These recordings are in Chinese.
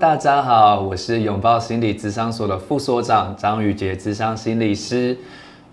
大家好，我是拥抱心理咨商所的副所长张宇杰，咨商心理师。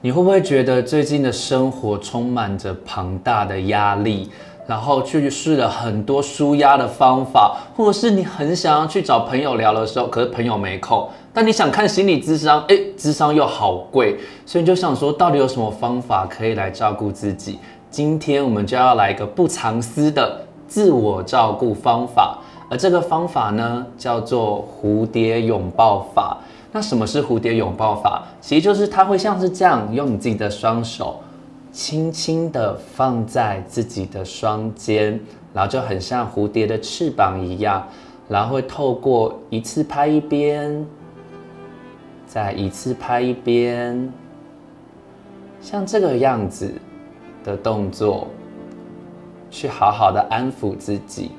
你会不会觉得最近的生活充满着庞大的压力？然后去试了很多舒压的方法，或者是你很想要去找朋友聊的时候，可是朋友没空；但你想看心理咨商，咨商又好贵，所以你就想说，到底有什么方法可以来照顾自己？今天我们就要来一个不藏私的自我照顾方法，而这个方法呢，叫做蝴蝶拥抱法。那什么是蝴蝶拥抱法？其实就是它会像是这样，用你自己的双手，轻轻地放在自己的双肩，然后就很像蝴蝶的翅膀一样，然后会透过一次拍一边，再一次拍一边，像这个样子的动作，去好好的安抚自己。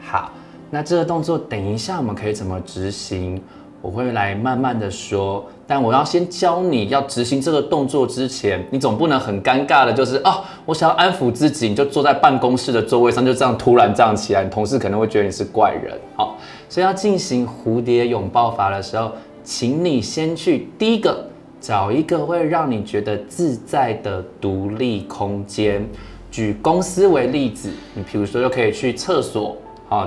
好，那这个动作等一下我们可以怎么执行？我会来慢慢的说，但我要先教你要执行这个动作之前，你总不能很尴尬的，就是我想要安抚自己，你就坐在办公室的座位上，就这样突然站起来，你同事可能会觉得你是怪人。好，所以要进行蝴蝶拥抱法的时候，请你先去第一个找一个会让你觉得自在的独立空间。举公司为例子，你比如说就可以去厕所。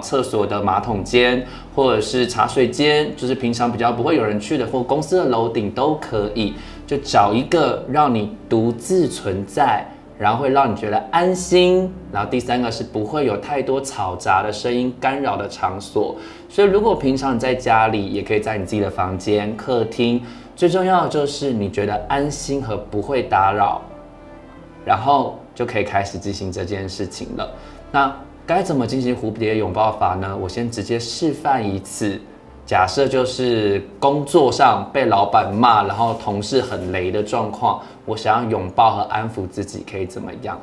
厕所的马桶间，或者是茶水间，就是平常比较不会有人去的，或公司的楼顶都可以。就找一个让你独自存在，然后会让你觉得安心。然后第三个是不会有太多嘈杂的声音干扰的场所。所以如果平常你在家里，也可以在你自己的房间、客厅。最重要的就是你觉得安心和不会打扰，然后就可以开始进行这件事情了。那该怎么进行蝴蝶拥抱法呢？我先直接示范一次。假设就是工作上被老板骂，然后同事很雷的状况，我想要拥抱和安抚自己，可以怎么样？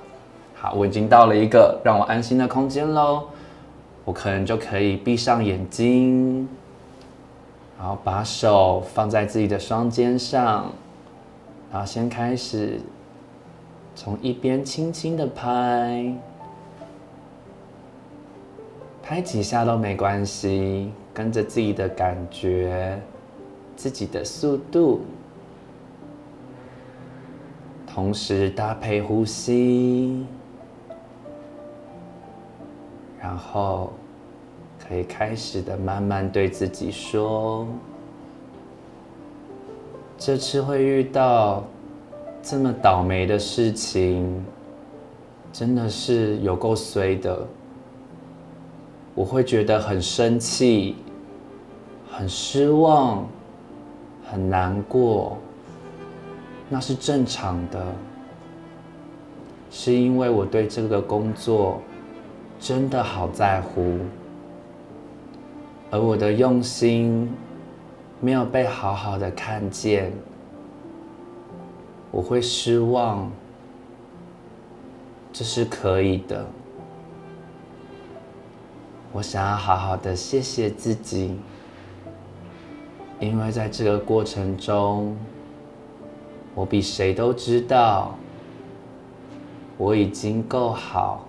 好，我已经到了一个让我安心的空间咯，我可能就可以闭上眼睛，然后把手放在自己的双肩上，然后先开始从一边轻轻的拍。拍几下都没关系，跟着自己的感觉，自己的速度，同时搭配呼吸，然后可以开始的慢慢对自己说：这次会遇到这么倒霉的事情，真的是有够衰的。我会觉得很生气，很失望，很难过，那是正常的，是因为我对这个工作真的好在乎，而我的用心没有被好好的看见，我会失望，这是可以的。我想要好好的谢谢自己，因为在这个过程中，我比谁都知道，我已经够好，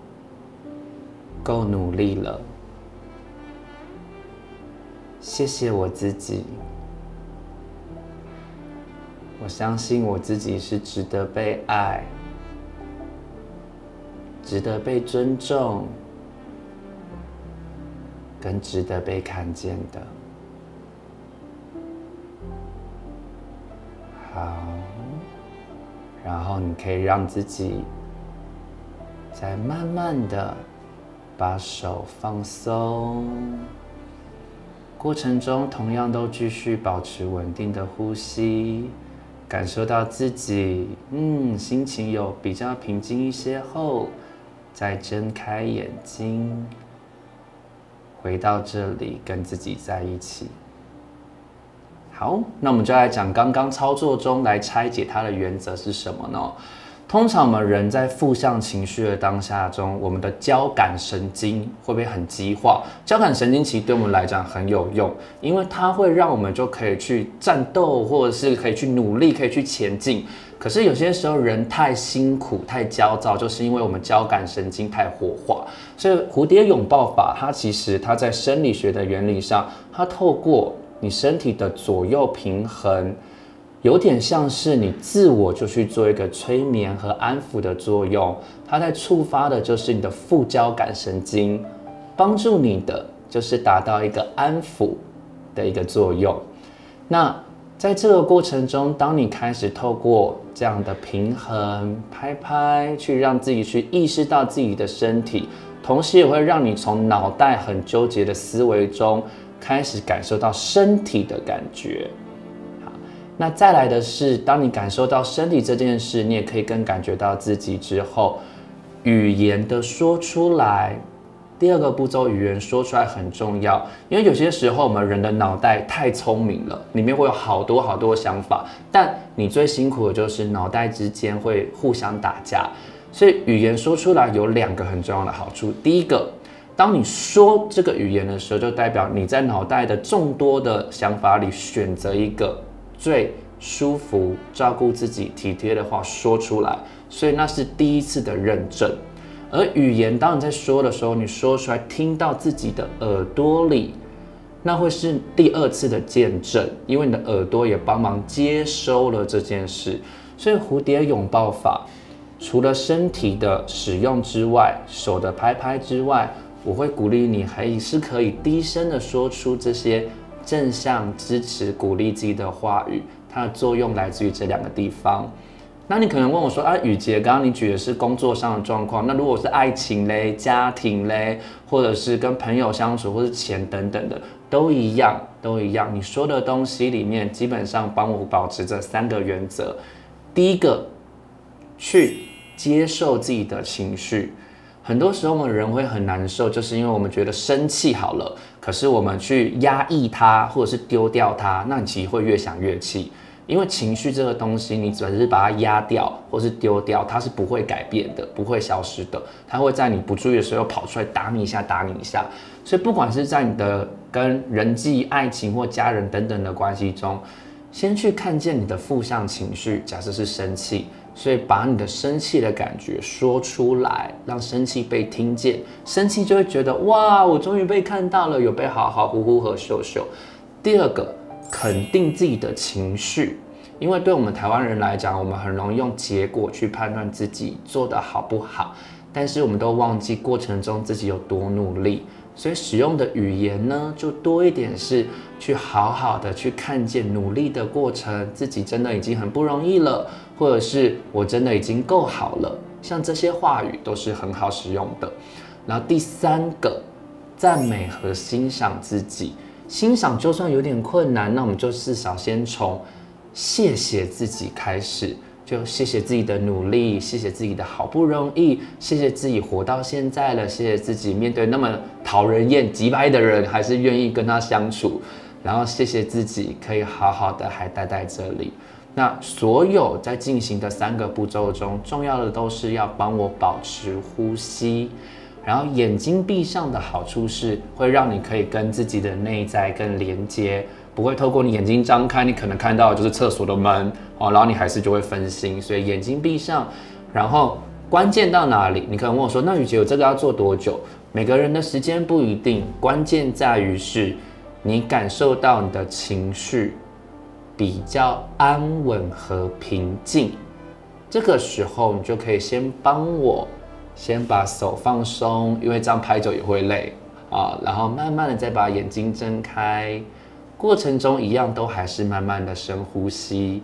够努力了。谢谢我自己，我相信我自己是值得被爱，值得被尊重。更值得被看见的。好，然后你可以让自己再慢慢的把手放松，过程中同样都继续保持稳定的呼吸，感受到自己心情有比较平静一些后，再睁开眼睛。回到这里，跟自己在一起。好，那我们就来讲刚刚操作中来拆解它的原则是什么呢？通常我们人在负向情绪的当下中，我们的交感神经会不会很激化？交感神经其实对我们来讲很有用，因为它会让我们就可以去战斗，或者是可以去努力，可以去前进。可是有些时候人太辛苦、太焦躁，就是因为我们交感神经太活化。所以蝴蝶拥抱法，它其实它在生理学的原理上，它透过你身体的左右平衡。 有点像是你自我就去做一个催眠和安抚的作用，它在触发的就是你的副交感神经，帮助你的就是达到一个安抚的一个作用。那在这个过程中，当你开始透过这样的平衡拍，去让自己去意识到自己的身体，同时也会让你从脑袋很纠结的思维中开始感受到身体的感觉。 那再来的是，当你感受到身体这件事，你也可以更感觉到自己之后，语言的说出来。第二个步骤，语言说出来很重要，因为有些时候我们人的脑袋太聪明了，里面会有好多想法，但你最辛苦的就是脑袋之间会互相打架，所以语言说出来有两个很重要的好处。第一个，当你说这个语言的时候，就代表你在脑袋的众多的想法里选择一个。 最舒服、照顾自己、体贴的话说出来，所以那是第一次的认证。而语言，当你在说的时候，你说出来，听到自己的耳朵里，那会是第二次的见证，因为你的耳朵也帮忙接收了这件事。所以蝴蝶拥抱法，除了身体的使用之外，手的拍之外，我会鼓励你还是可以低声的说出这些。 正向支持、鼓励自己的话语，它的作用来自于这两个地方。那你可能问我说：“啊，雨杰，刚刚你举的是工作上的状况，那如果是爱情嘞、家庭嘞，或者是跟朋友相处，或是钱等等的，都一样。你说的东西里面，基本上帮我保持这三个原则：第一个，去接受自己的情绪。 很多时候我们人会很难受，就是因为我们觉得生气好了，可是我们去压抑它或者是丢掉它，那你其实会越想越气。因为情绪这个东西，你只是把它压掉或是丢掉，它是不会改变的，不会消失的，它会在你不注意的时候跑出来打你一下。所以不管是在你的跟人际、爱情或家人等等的关系中，先去看见你的负向情绪，假设是生气。 所以把你的生气的感觉说出来，让生气被听见，生气就会觉得哇，我终于被看到了，有被好好和秀秀。第二个，肯定自己的情绪，因为对我们台湾人来讲，我们很容易用结果去判断自己做得好不好，但是我们都忘记过程中自己有多努力。所以使用的语言呢，就多一点是去好好的去看见努力的过程，自己真的已经很不容易了。 或者是我真的已经够好了，像这些话语都是很好使用的。然后第三个，赞美和欣赏自己，欣赏就算有点困难，那我们就至少先从谢谢自己开始，就谢谢自己的努力，谢谢自己的好不容易，谢谢自己活到现在了，谢谢自己面对那么讨人厌、急掰的人，还是愿意跟他相处，然后谢谢自己可以好好的还待在这里。 那所有在进行的三个步骤中，重要的都是要帮我保持呼吸，然后眼睛闭上的好处是会让你可以跟自己的内在更连接，不会透过你眼睛张开，你可能看到的就是厕所的门哦，然后你还是就会分心，所以眼睛闭上，然后关键到哪里？你可能问我说，那雨杰，我这个要做多久？每个人的时间不一定，关键在于是你感受到你的情绪。 比较安稳和平静，这个时候你就可以先帮我，先把手放松，因为这样拍久也会累啊。然后慢慢的再把眼睛睁开，过程中一样都还是慢慢的深呼吸。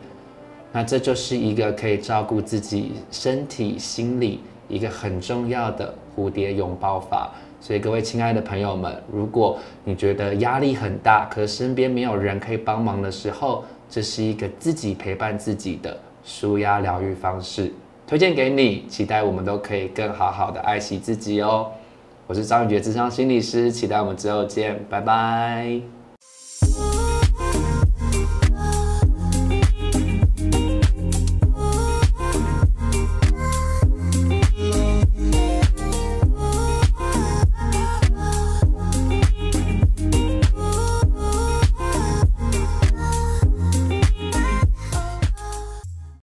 那这就是一个可以照顾自己身体、心理一个很重要的蝴蝶拥抱法。 所以各位亲爱的朋友们，如果你觉得压力很大，可是身边没有人可以帮忙的时候，这是一个自己陪伴自己的舒压疗愈方式，推荐给你。期待我们都可以更好好的爱惜自己哦。我是张雨杰，諮商心理师，期待我们之后见，拜拜。